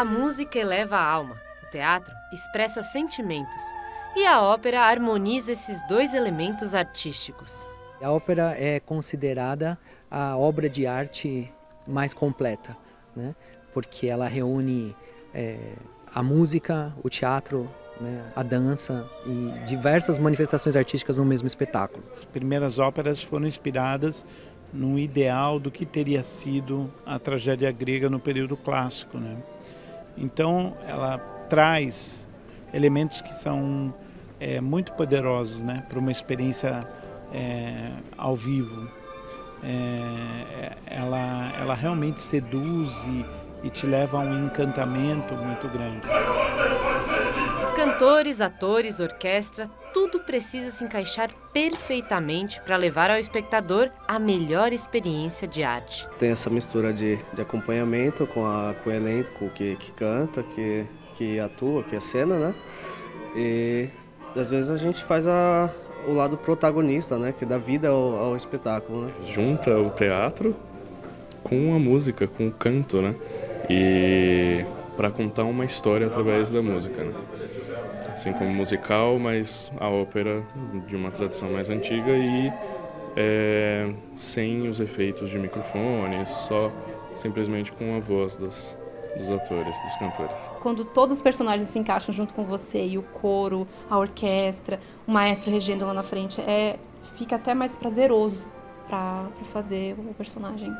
A música eleva a alma, o teatro expressa sentimentos e a ópera harmoniza esses dois elementos artísticos. A ópera é considerada a obra de arte mais completa, né? Porque ela reúne a música, o teatro, né, a dança e diversas manifestações artísticas no mesmo espetáculo. As primeiras óperas foram inspiradas no ideal do que teria sido a tragédia grega no período clássico, né? Então ela traz elementos que são muito poderosos, né, para uma experiência ao vivo. Ela realmente seduz e te leva a um encantamento muito grande. Cantores, atores, orquestra, tudo precisa se encaixar perfeitamente para levar ao espectador a melhor experiência de arte. Tem essa mistura de acompanhamento com o elenco que canta, que atua, que acena, né? E às vezes a gente faz o lado protagonista, né? Que dá vida ao espetáculo, né? Junta o teatro com a música, com o canto, né? E para contar uma história através da música, né? Assim como musical, mas a ópera de uma tradição mais antiga e sem os efeitos de microfone, só simplesmente com a voz dos atores, dos cantores. Quando todos os personagens se encaixam junto com você e o coro, a orquestra, o maestro regendo lá na frente, fica até mais prazeroso para fazer o personagem.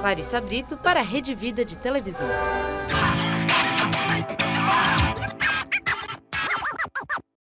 Clarissa Brito para a Rede Vida de Televisão.